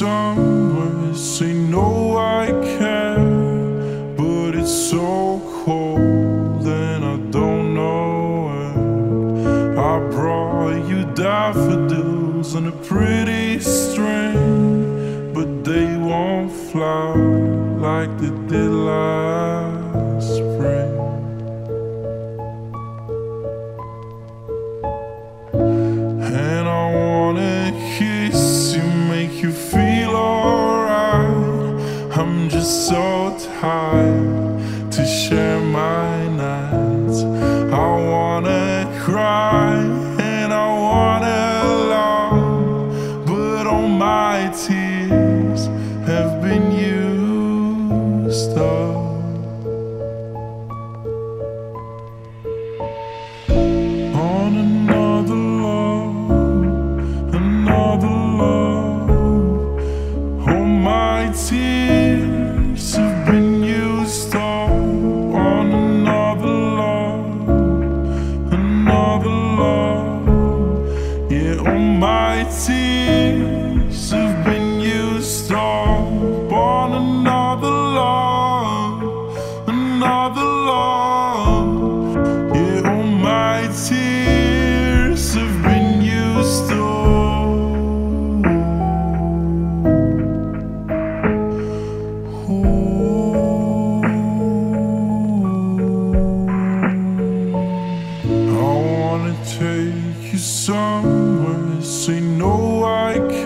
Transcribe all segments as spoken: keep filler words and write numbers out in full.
Somewhere, say no I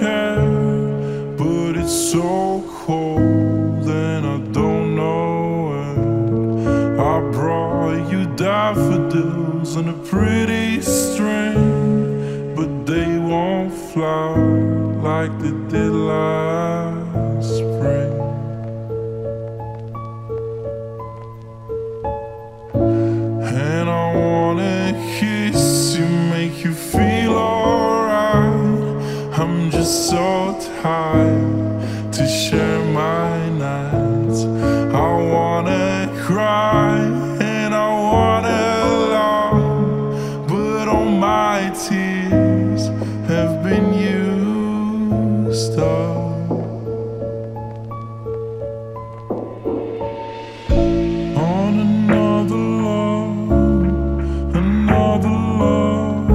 can't, but it's so cold. flowers in a pretty string, but they won't flower like they did last spring. And I wanna kiss you, make you feel alright. I'm just so tired to share my nights. I wanna cry, tears have been used up. On another love, another love.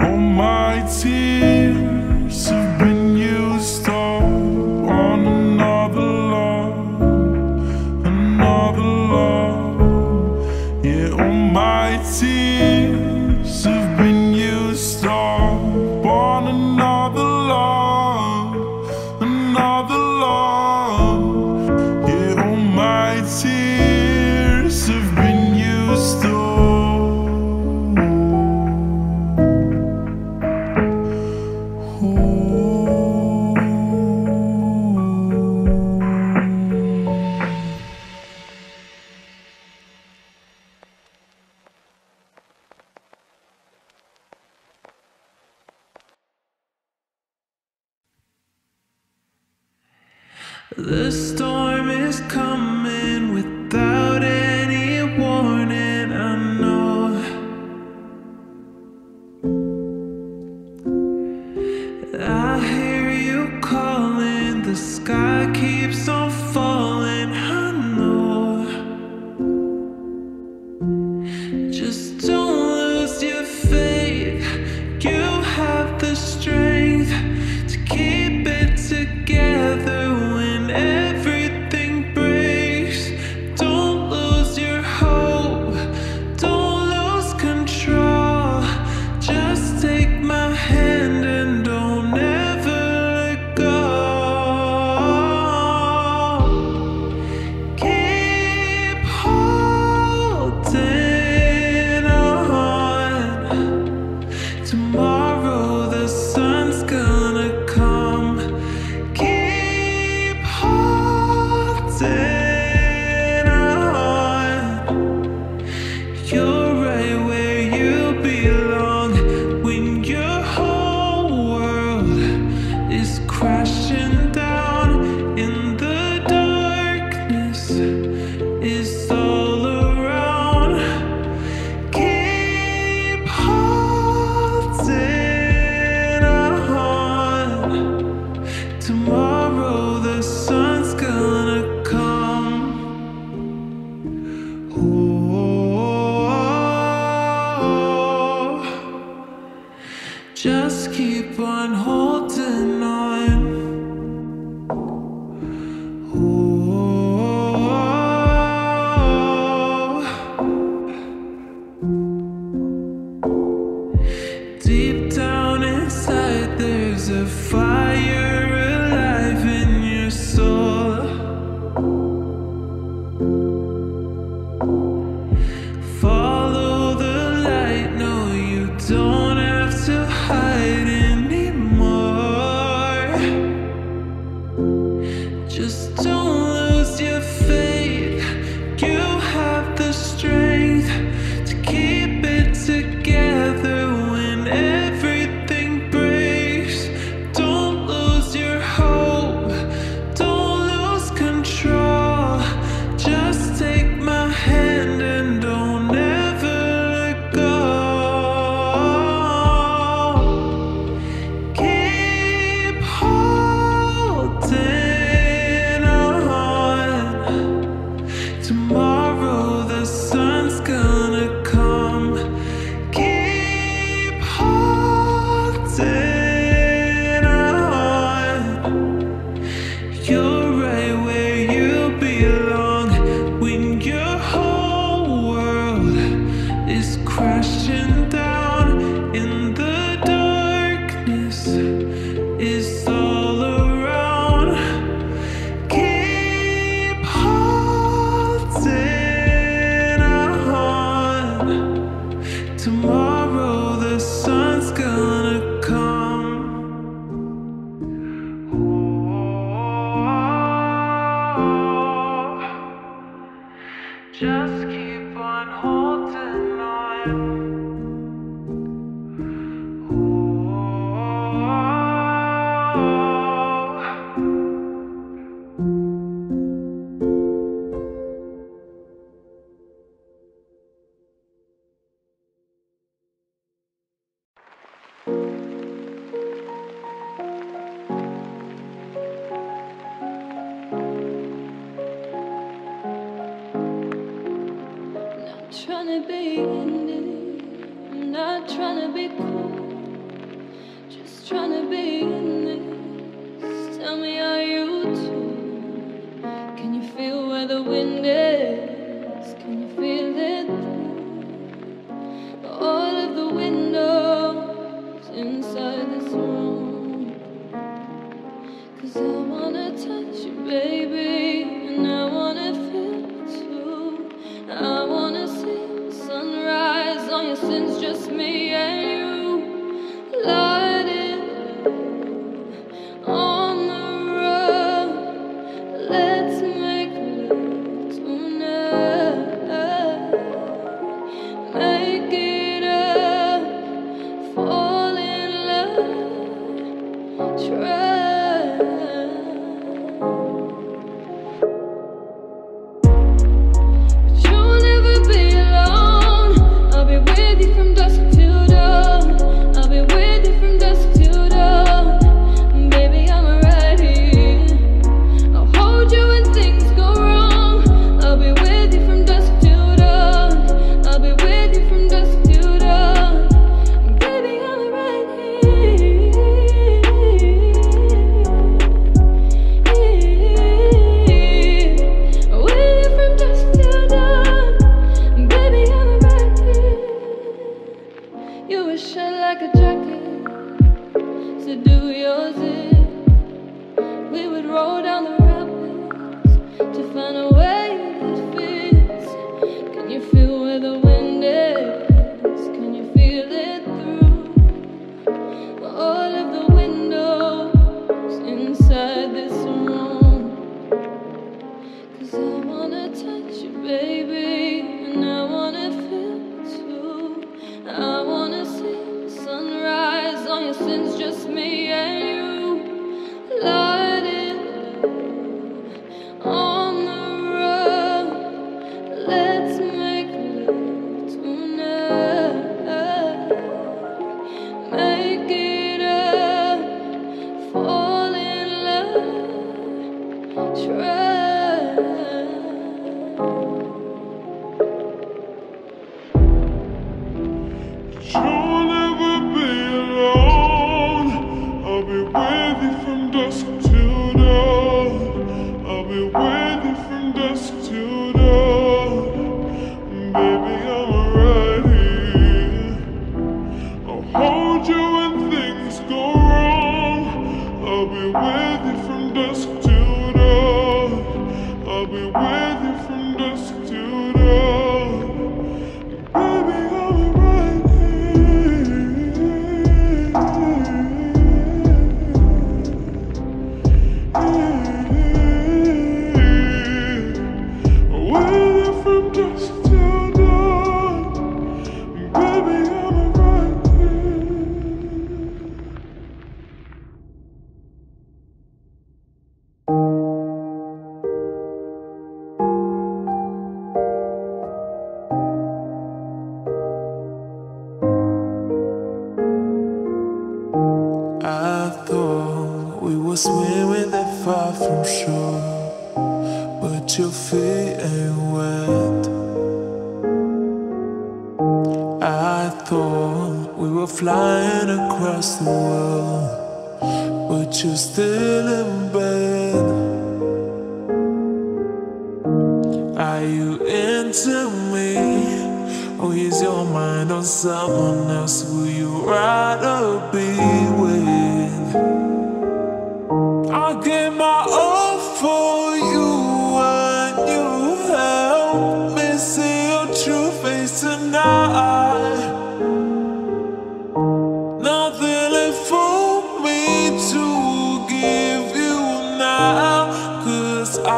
Oh, my tears have been used up. On another love, another love. Yeah, oh, my tears have been used up. Born another love, another love. Yeah, all my tears have been used up. Ooh. The storm is coming without any warning, I know. I hear you calling, the sky keeps on falling, I know. Just don't lose your faith, you have the strength to keep it together. Tomorrow the sun's gonna come. Keep holding on. You're right where you belong. When your whole world is crashing down in the darkness, is all around. Keep holding. Tomorrow the sun's gonna come. Oh, just keep on holding on. Oh, deep down inside there's a fire alive in your soul. Follow the light, no, you don't have to hide anymore. Just don't lose your faith, you have the strength to keep it together when everything breaks. Don't lose your hope, don't lose control. Just take my hand and don't ever let go. Keep holding on. Just keep on holding on. Trying to be in it, I'm not trying to be cool, just trying to be in this. Tell me, are you too? Can you feel where the wind is? Can you feel it through all of the windows inside this room? 'Cause I wanna touch you, baby, and I wanna feel it too. I wanna see the sunrise on your sins, just me and you. Light it on the road. Let's make love tonight. Make it up. Fall in love. Try.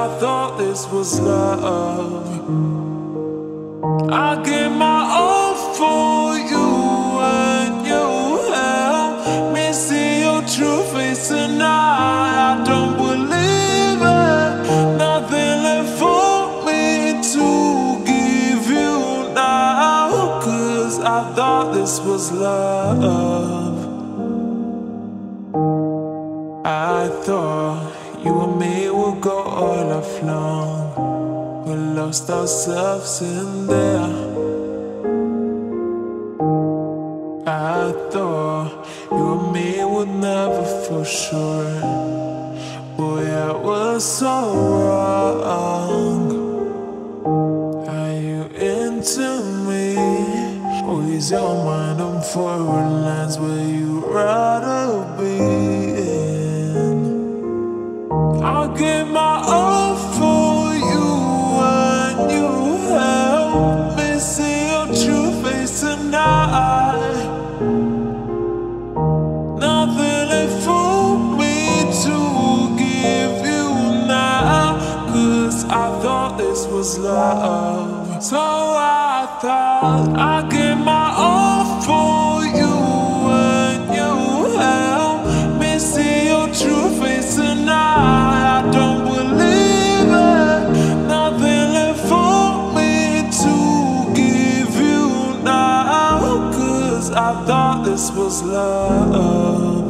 I thought this was love. I give my all for you, and you help me see your true face tonight. I don't believe it, nothing left for me to give you now, 'cause I thought this was love. I thought you and me would go all lifelong. We lost ourselves in there. I thought you and me would never for sure. Boy, I was so wrong. Are you into me? Or is your mind on foreign lands where you'd rather be in? I'll give my all for you, and you help me see your true face tonight. Nothing left for me to give you now, 'cause I thought this was love. So I thought I'd give my all for you, and you help me see your true face tonight. I don't believe it, nothing left for me to give you now, 'cause I thought this was love.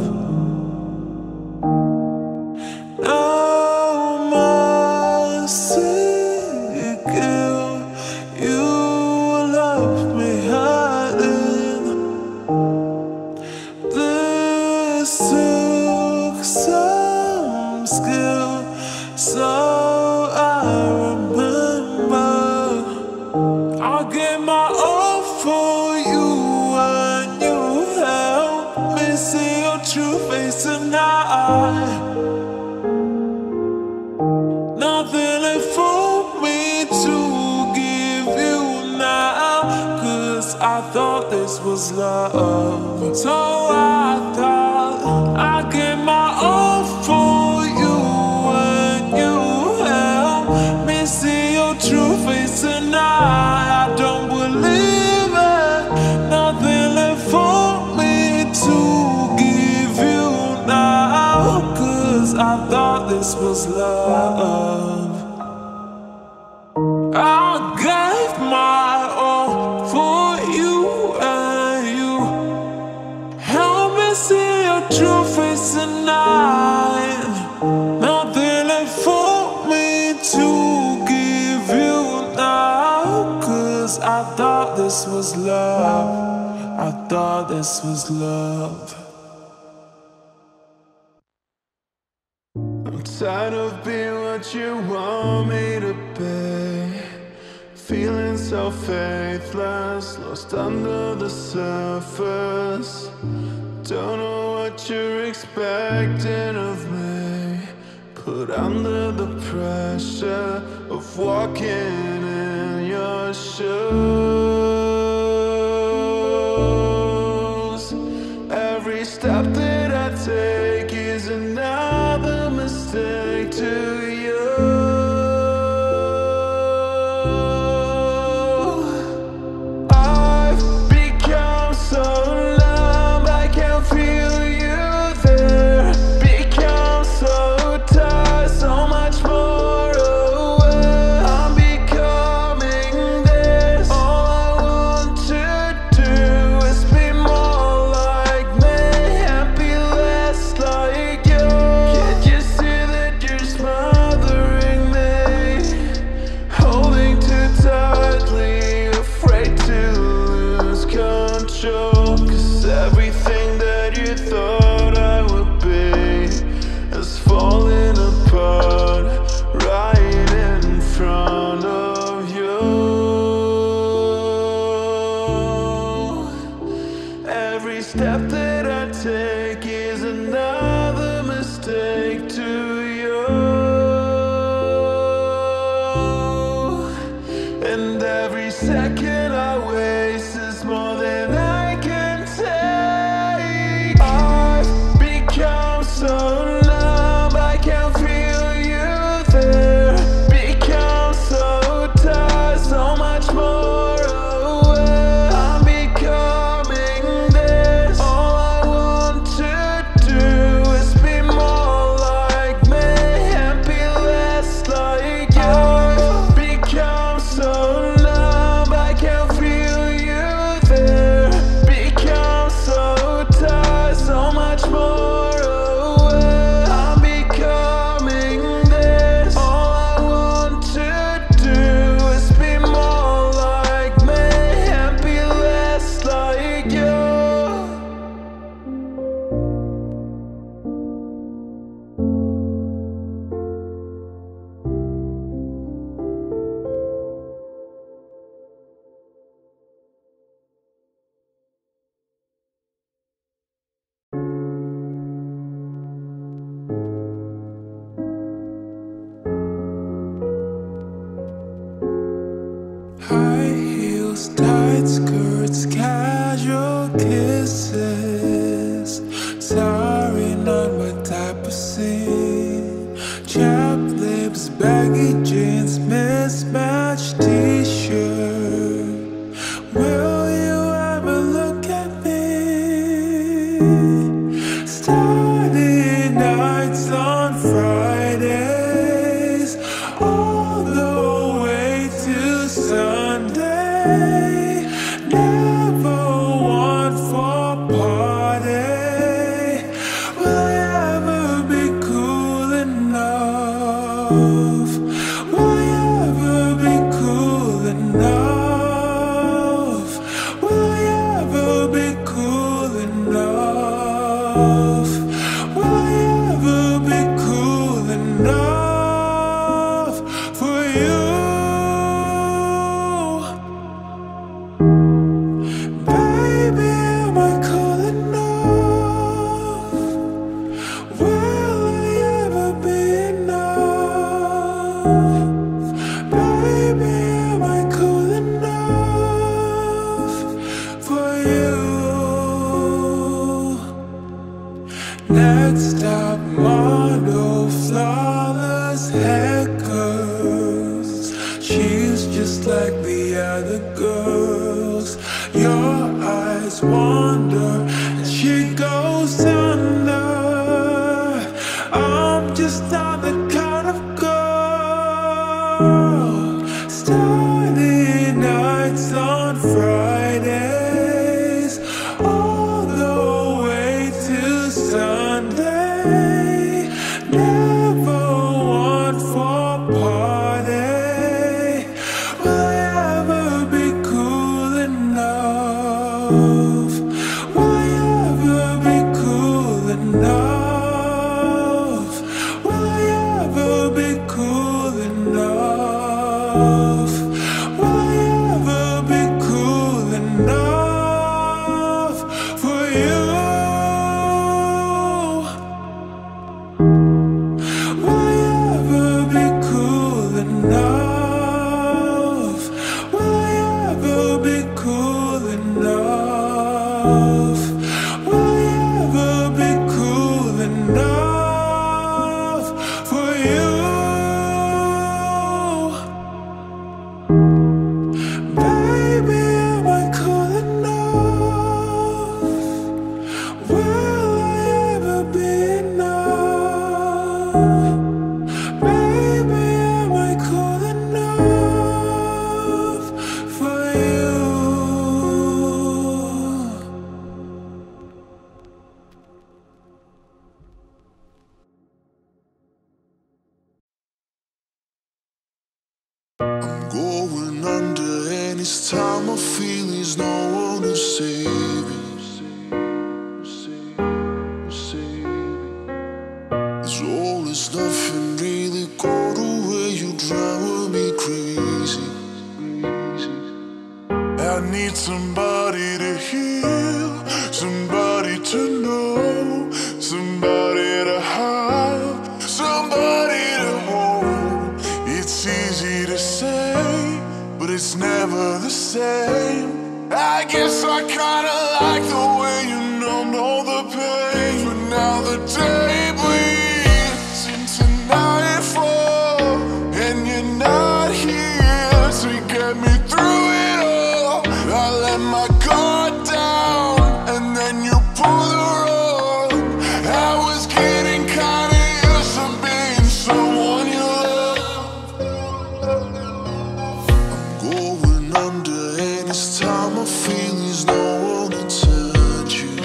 No mercy, girl, you left me hiding. This took some skill, so I remember. I'll give my all for you, and you help me see your true face tonight. Nothing left for me to give you now, 'cause I thought this was love. So I thought I'd give my all for you, and you help me see your true face tonight. I don't believe it, nothing left for me to give you now, 'cause I thought this was love. I gave my all for you, and you help me see your true face tonight. Nothing left for me to give you now, 'cause I thought this was love. I thought this was love. I'm tired of being what you want me to be, feeling so faithless, lost under the surface. Don't know what you're expecting of me, put under the pressure of walking in your shoes. Every step that I take is another mistake to you. More High heels, tight skirts, casual kisses. Sorry, not my type of scene. Chapped lips, baggy jeans, mismatched t-shirt. Will you ever look at me? Starry nights on Fridays, all the way to Sunday. Never want for party. Will I ever be cool enough? Will I ever be cool enough? Next up, model, flawless haircuts. She's just like the other girls. Your eyes wander and she goes under. I'm just not the kind of girl. Starry nights on Friday, Sunday, never want for party. Will I ever be cool enough? Will I ever be cool enough? Will I ever be cool enough? Will I ever be cool enough for you? Going under, and it's time my feelings no one will save it. It's all, it's nothing really. Go the way you drive me crazy. I need somebody to heal, somebody to know, somebody to have, somebody to hold. It's easy to say, it's never the same. I guess I kinda like the way you numbed all the pain, but now the day bleeds into nightfall, and you're not here to get me through it all. I let my guard down, and then you pull the rug. I was getting kinda used to being someone you love. Under, and it's time my feelings no one to touch you.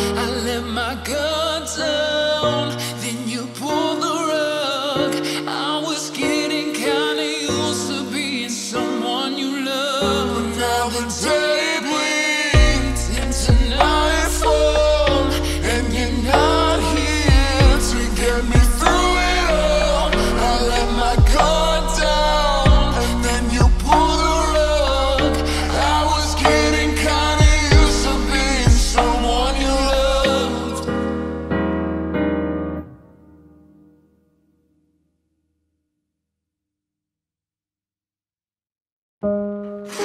I let my guard down, then you pulled the rug. I was getting kinda used to being someone you love. But now the day bleeds into nightfall, and you're not here to get me through it all. I let my guard down, then you pulled the rug. I was getting kinda used to being someone you love.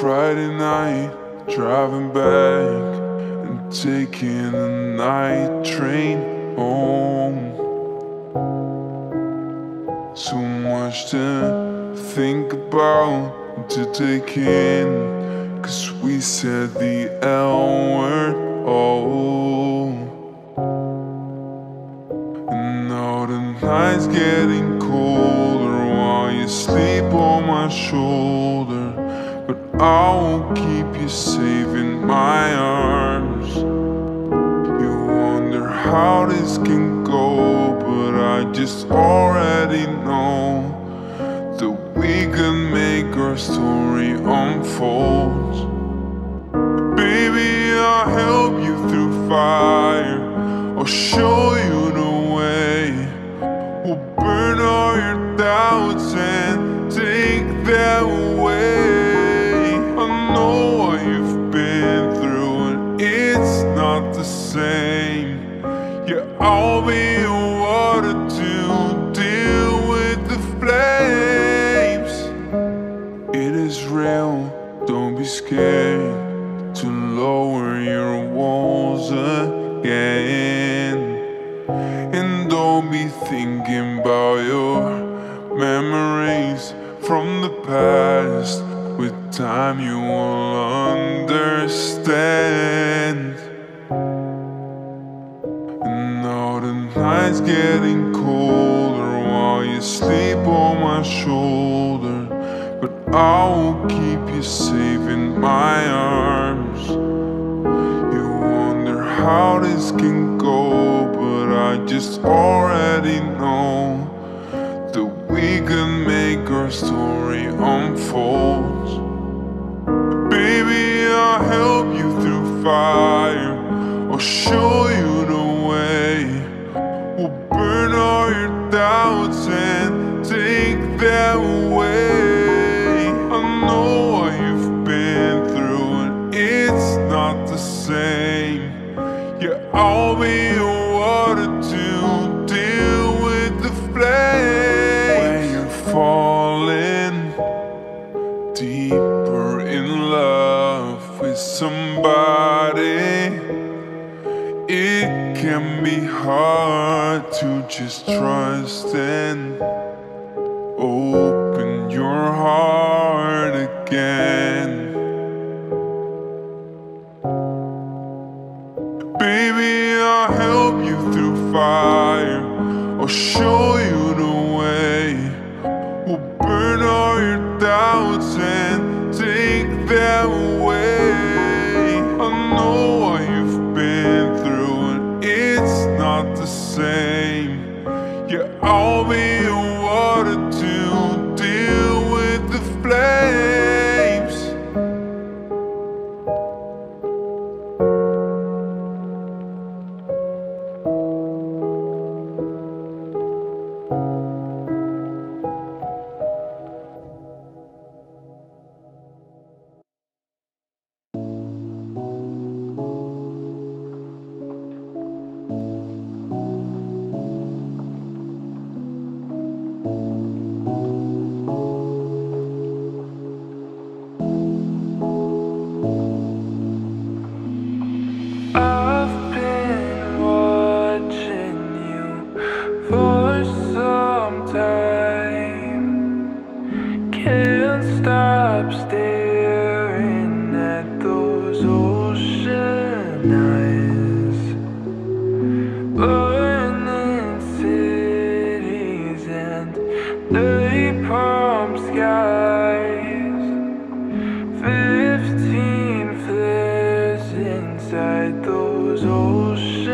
Friday night, driving back and taking the night train home. So much to think about, to take in, 'cause we said the L word all. And now the night's getting colder while you sleep on my shoulder. But I won't keep you safe in my arms. You wonder how this can go, but I just already know that we can make our story unfold. Baby, I'll help you through fire, I'll show you the way. We'll burn all your doubts and take that away. Yeah, I'll be a water to deal with the flames. It is real, don't be scared to lower your walls again. And don't be thinking about your memories from the past. With time you will understand. Night's getting colder while you sleep on my shoulder. But I will keep you safe in my arms. You wonder how this can go, but I just already know that we can make our story unfold. Baby, I'll help you through fire, I'll show you the way. We'll burn all your doubts and take that away. I know what you've been through and it's not the same. Yeah, I'll be your water to deal with the flames. When you're falling deeper in love with somebody, it can be hard to just trust and open your heart again. Baby, I'll help you through fire, I'll show you the way. We'll burn all your doubts and take them away. I know what you've been through, it's not the same. Yeah, I'll be your water to deal with the flames. Fifteen flares inside those oceans.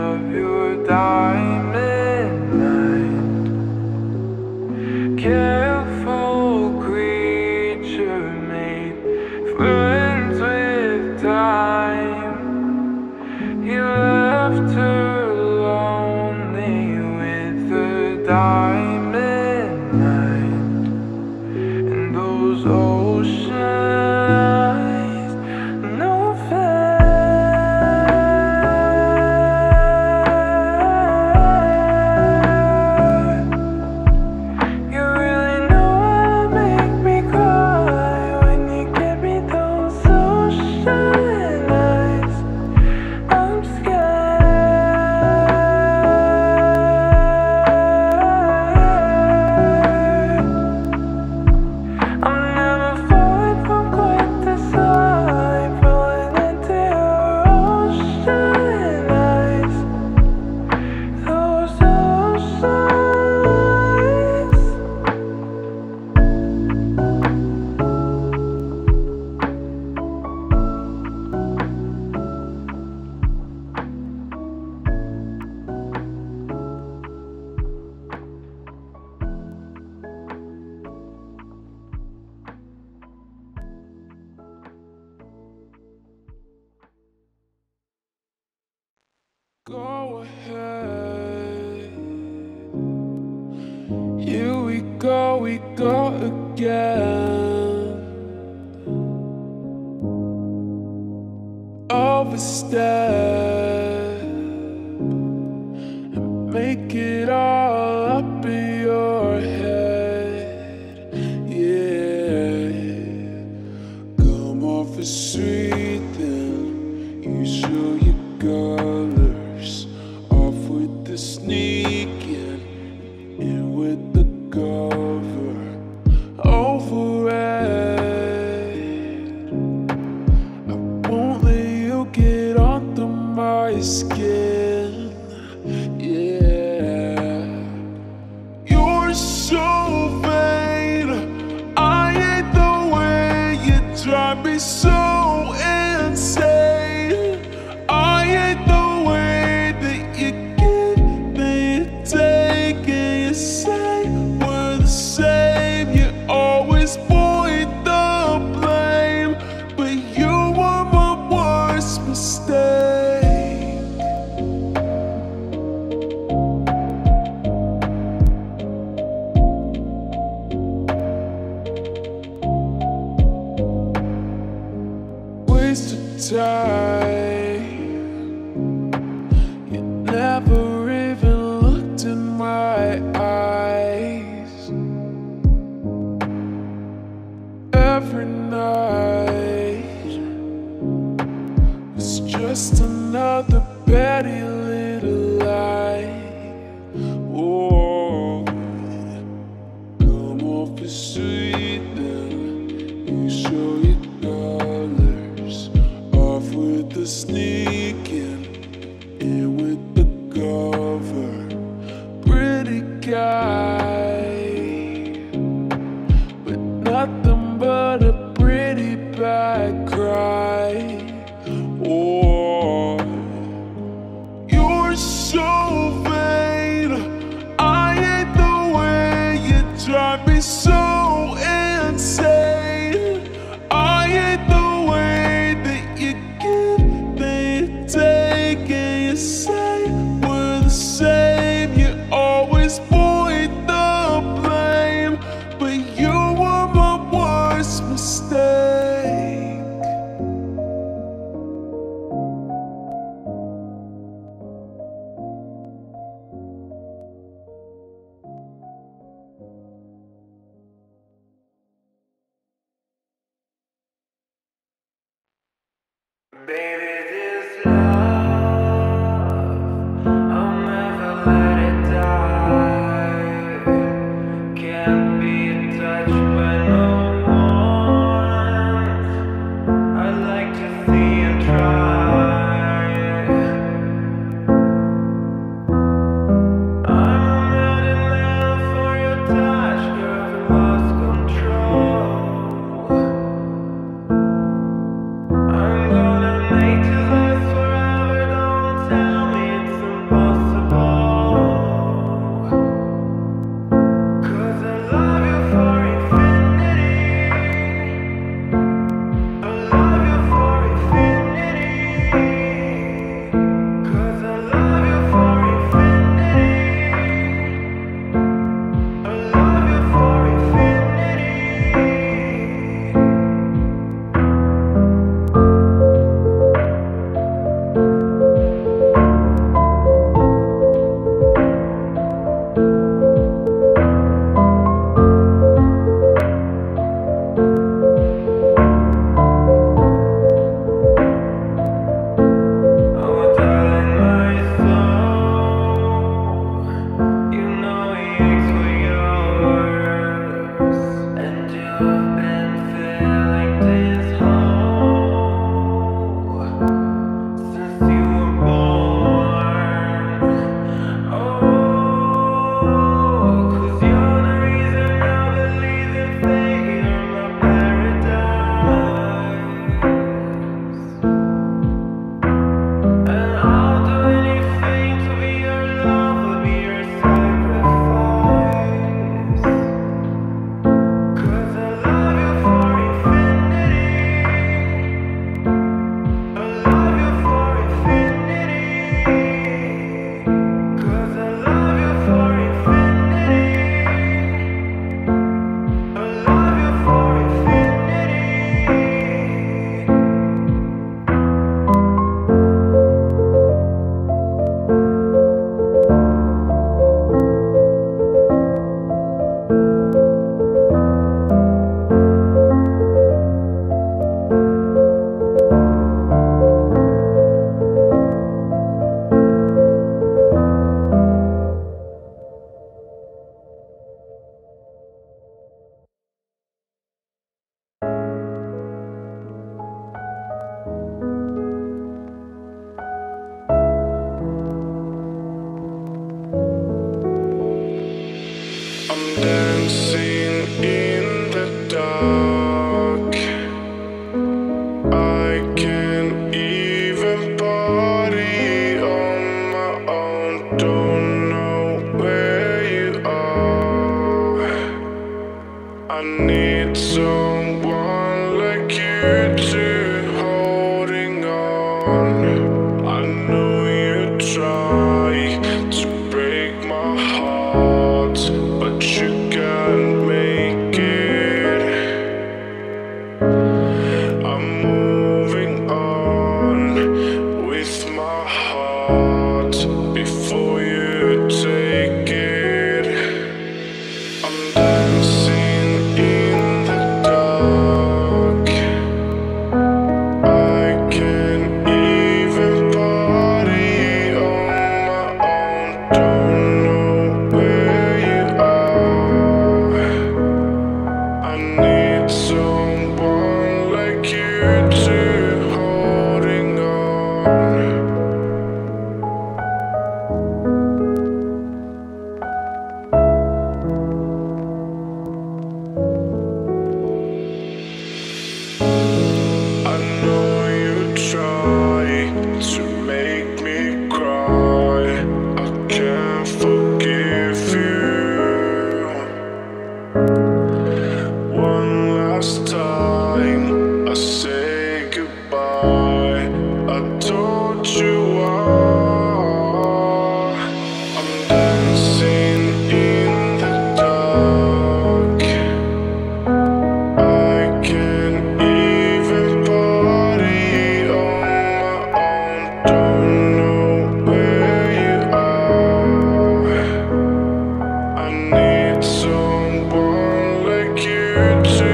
of your diamond night. Careful creature made friends with time. He left her lonely with her diamond night. And those oceans go ahead. Here we go, we go again. Overstep and make it all up in your head. Yeah, come off a sweet then you show you go. Sneaking in with the cover over it. I won't let you get under my skin. Yeah, you're so vain. I hate the way you drive me so insane. I hate the way that you time. You never even looked in my eyes. Every night was just another petty little lie. Oh, come off as sweet then you show you the sneaking in with the cover. Pretty guy but nothing but a pretty bad cry. Oh, you're so vain. I hate the way you drive me so insane. I hate the say we're the same, you always point don't know where you are. I need someone like you to holding on. I know you try to break my heart, but you can't make it. I'm moving on with my heart before you take it. I'm dancing in the dark, I can't even party on my own. Don't know where you are. I need someone like you to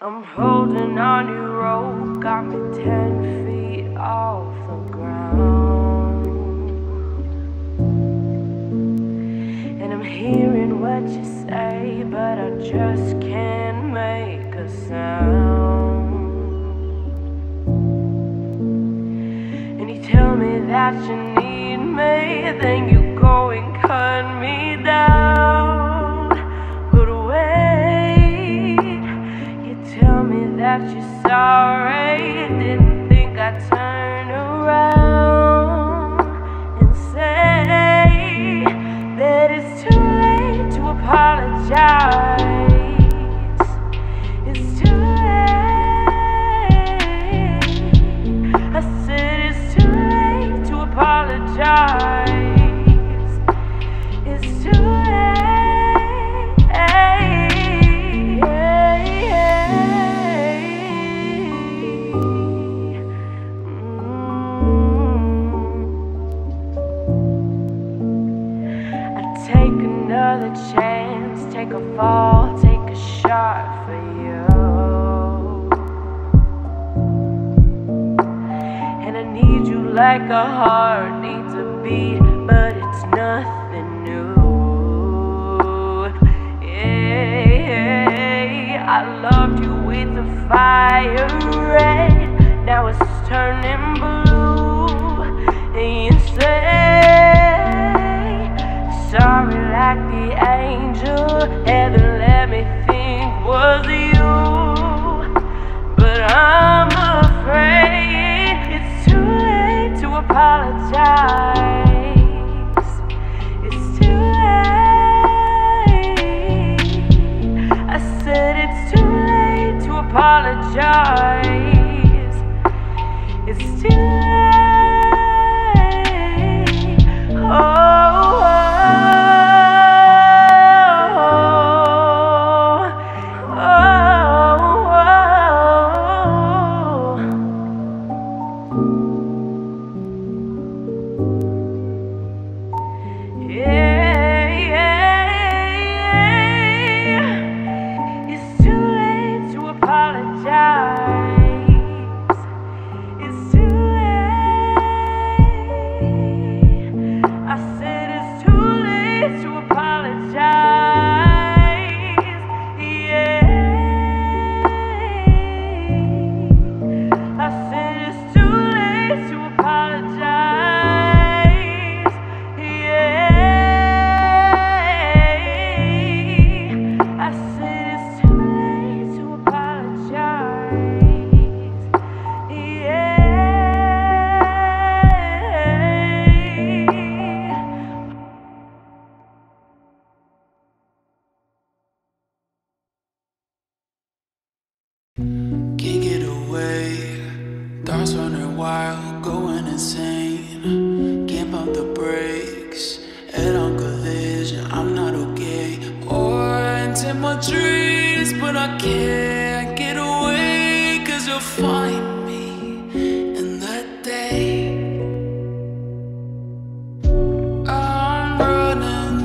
I'm holding on your rope, got me ten feet off the ground. And I'm hearing what you say, but I just can't make a sound. And you tell me that you need me, then you go and cut me down. That you're sorry, didn't think I'd turn around and say that it's too late to apologize. It's too late. I said it's too late to apologize. It's too late. Chance, take a fall, take a shot for you. And I need you like a heart needs a beat, but it's nothing new. Yeah, I loved you with the fire red, now it's turning blue. And you say sorry like the angel heaven let me think was you, but I'm afraid it's too late to apologize. It's too late. apologize. It's too late. Oh, oh, oh, oh. Yeah. Can't get away, thoughts running wild, going insane. Can't pump the brakes, head on collision. I'm not okay, orange in my dreams, but I can't get away, cause you'll find me in that day. I'm running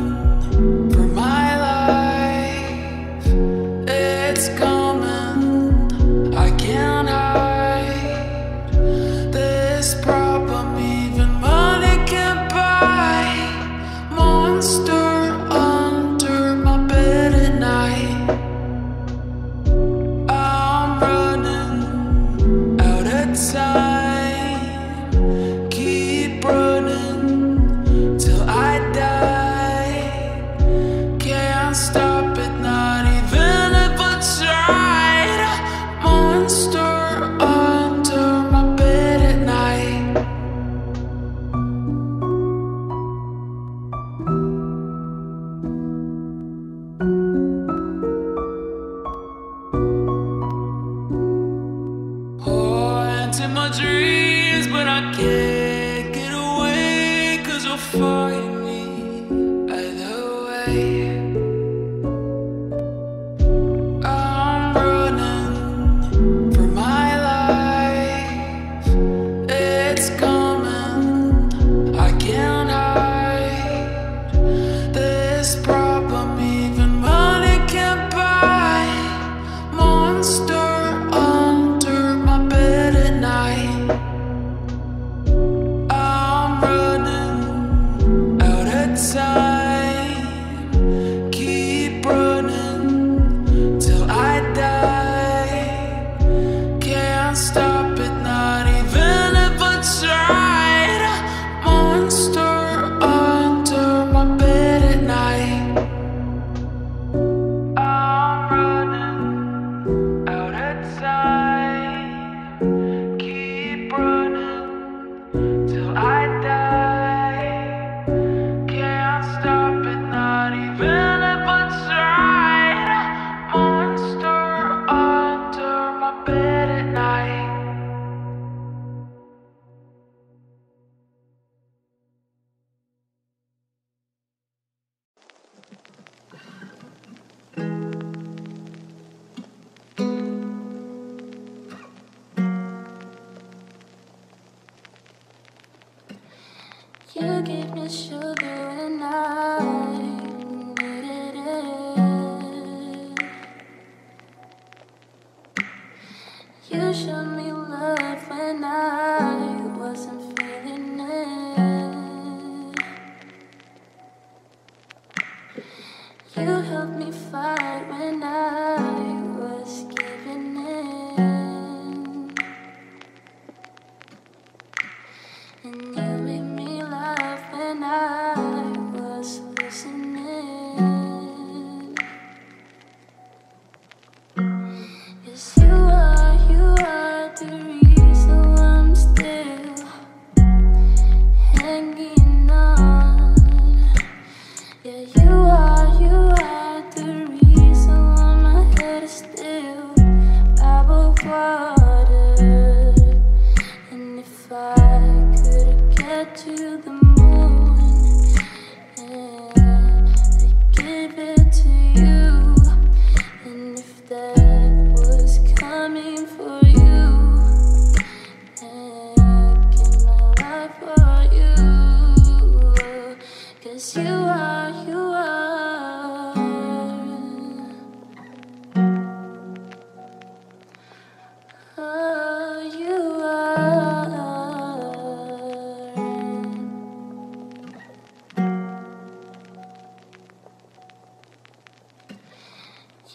for my life, it's gone. In my dreams, but I can't get away, cause you'll find me either way. I'm running for my life, it's coming, I can't hide this problem, even money can't buy. Monster sugar and I needed it. You showed me love when I wasn't feeling it. You helped me fight when I was giving in. And you you are, you are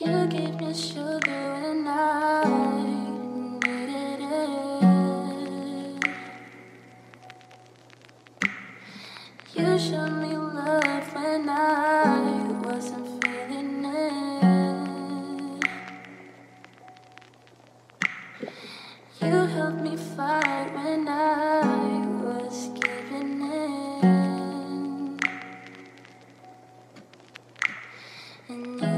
You give me sugar and I needed it. You showed me love when I wasn't feeling it. You helped me fight when I was giving in. And you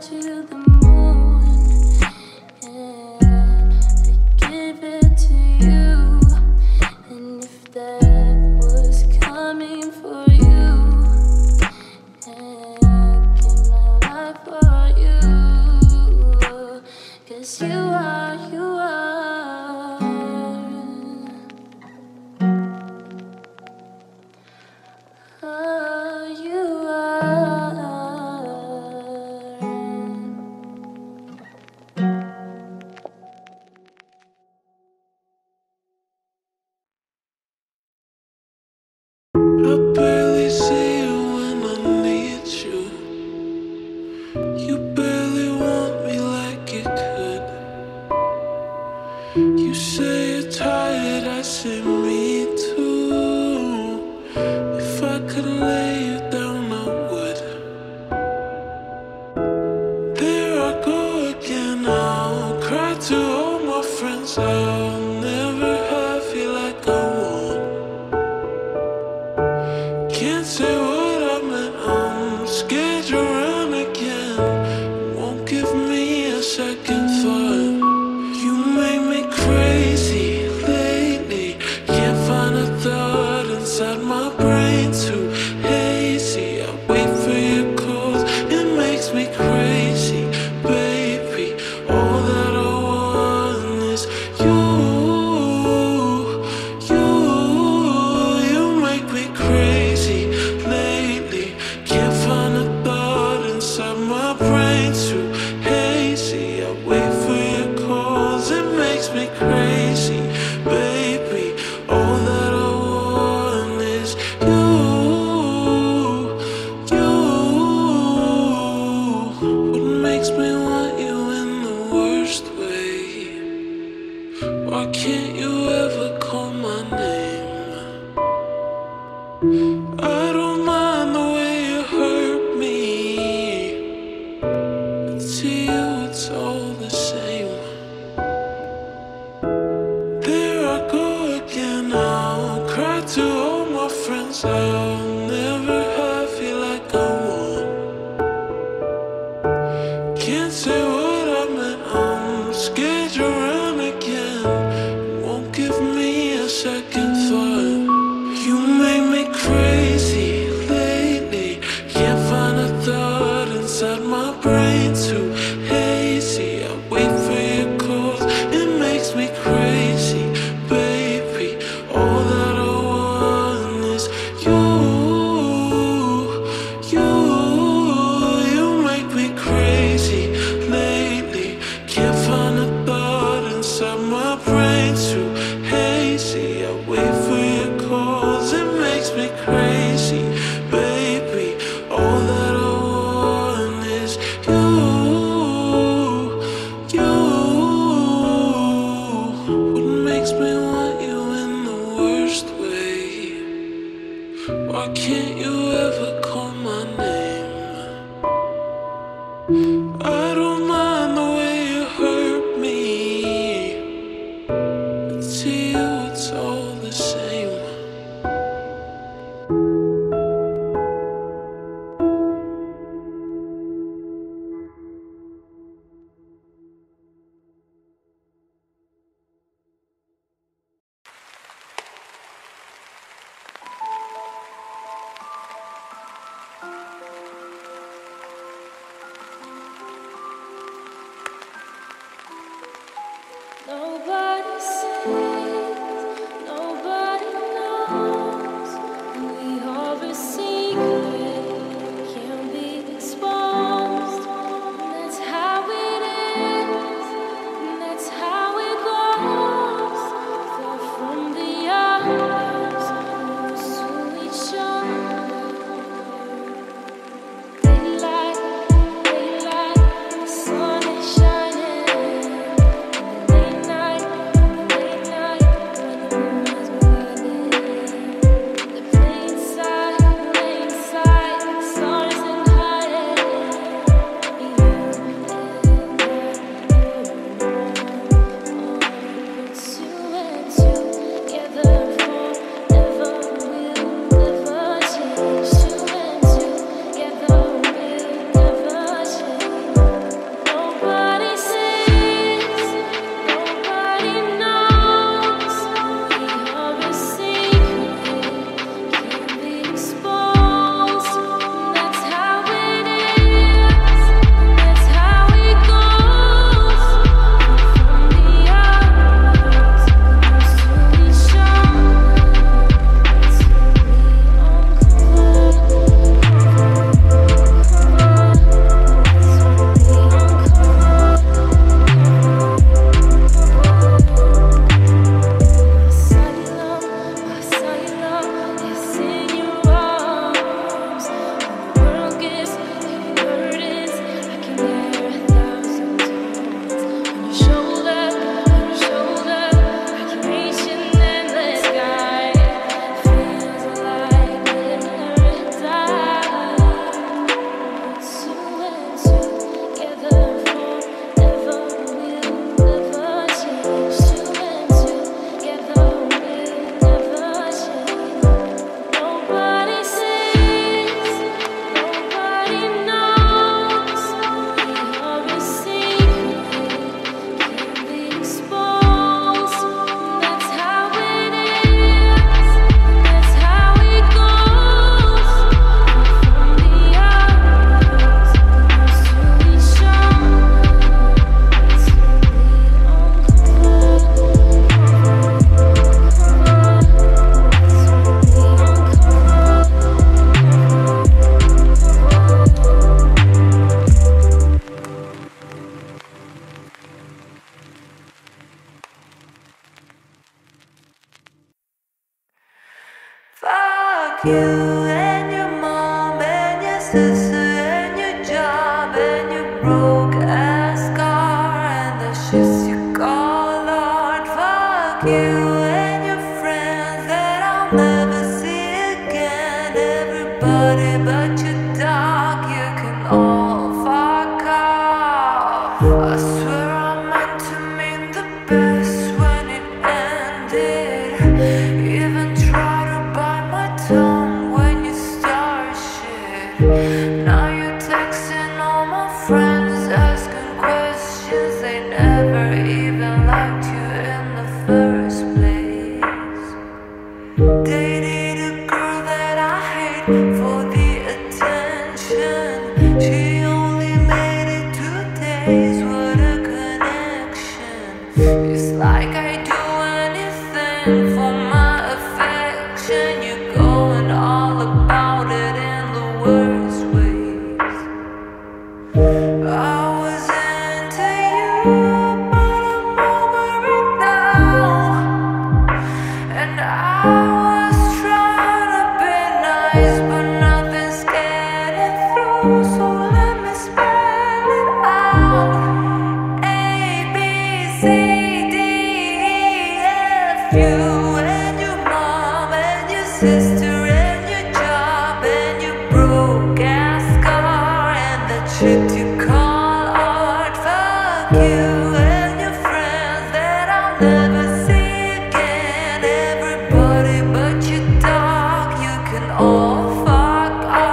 to the moon, and I give it to you. And if that was coming for you, and I give my life for you, cause you are, you are, oh, you are. You say you're tired, I say me too. If I could lay you down, I would. There I go again, I'll cry to all my friends. I'll never have you like I want. Can't say what I meant, I'm scared you'll run again. Won't give me a second thought. My brain too hazy, I wait for your calls, it makes me crazy. Baby, all that I want is you. You, you make me crazy lately. Can't find a thought inside my brain too hazy, I wait for your calls, it makes me crazy. Baby, all that I'll never have you like I want. Can't say what I meant, I'm scared you'll run again. Won't give me a second thought. You make me crazy lately. Can't find a thought inside my brain too hazy, I wait for your calls, it makes me crazy. Baby, all that You and your mom and your sister and your job and your broke ass car and the shits you call art. Fuck you and your friends that I'll never see again. Everybody but your dog, you can all fuck off. I swear I meant to mean the best when it ended. Even try to bite my tongue for the attention. She only made it two days. What a connection. It's like I do anything for my affection. You're going all about it in the worst ways. I was into you, but I'm over it now. And I but nothing's getting through, so let me spell it out. A, B, C, D, E, F. You and your mom and your sister and your job and your broke ass car and that shit you call art. Fuck you and your friends that I'll never see again. Everybody but your dog, you can all and so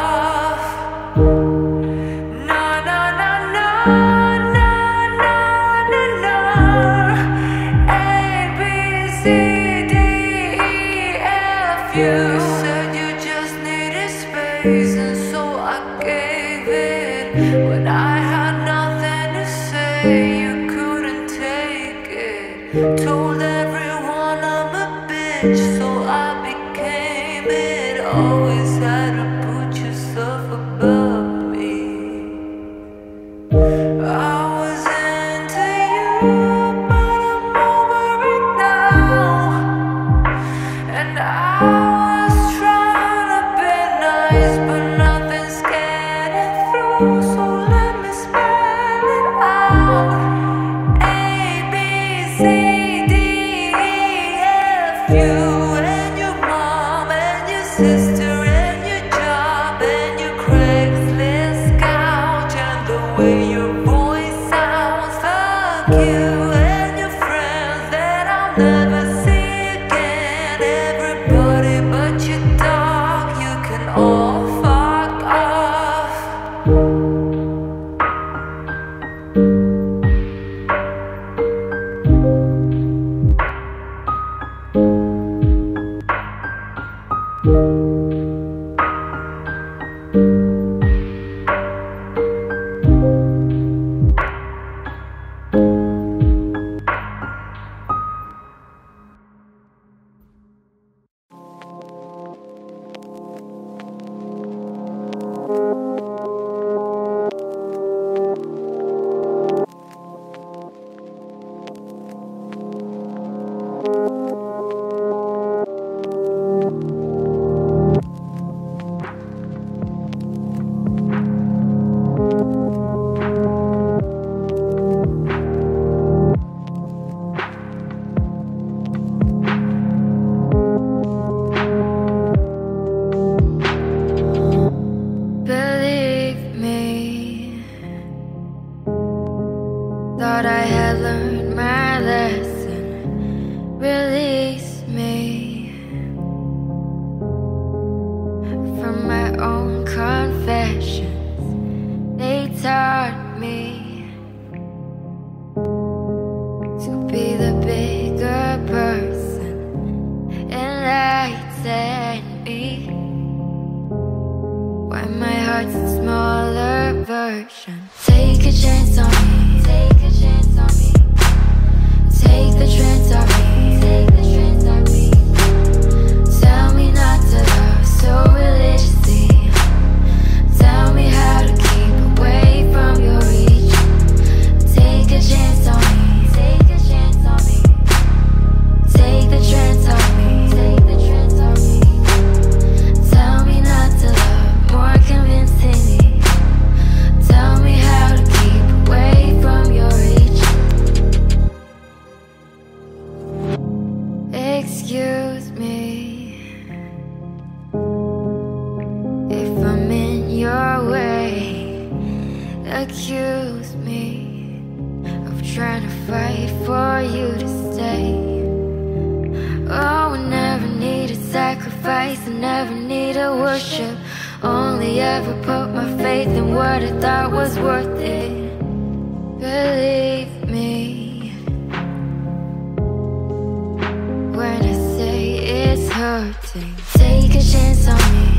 I gave it. When I had nothing to say, you couldn't take it. Told everyone I'm a bitch, so I became it. Always had to put yourself above me. I was into you, but I'm over it now. And I but nothing's getting through, so let me spell it out. A, B, C, D, E, F. You and your mom and your sister and your job and your Craigslist couch and the way your voice sounds. Fuck you and your friends that I'll never see again. Everybody but your dog, you can all confessions they taught me to be the bigger person, enlighten me. Why my heart's a smaller version? Take a chance on me, take a chance on me, take the chance on me, take the right for you to stay. Oh, I never needed sacrifice, I never needed worship. Only ever put my faith in what I thought was worth it. Believe me when I say it's hurting. Take a chance on me.